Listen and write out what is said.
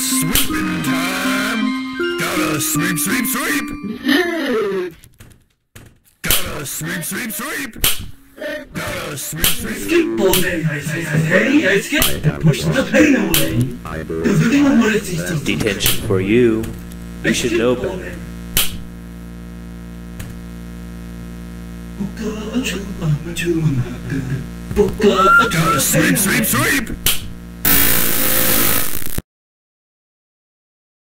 It's sweeping time! Gotta sweep, sweep, sweep! Gotta sweep, sweep, sweep! Gotta sweep, sweep, sweep! Skateboarding! I skate! I push the pain away! Does anyone want to see some detention for you? You should know better. Gotta sweep, sweep, sweep!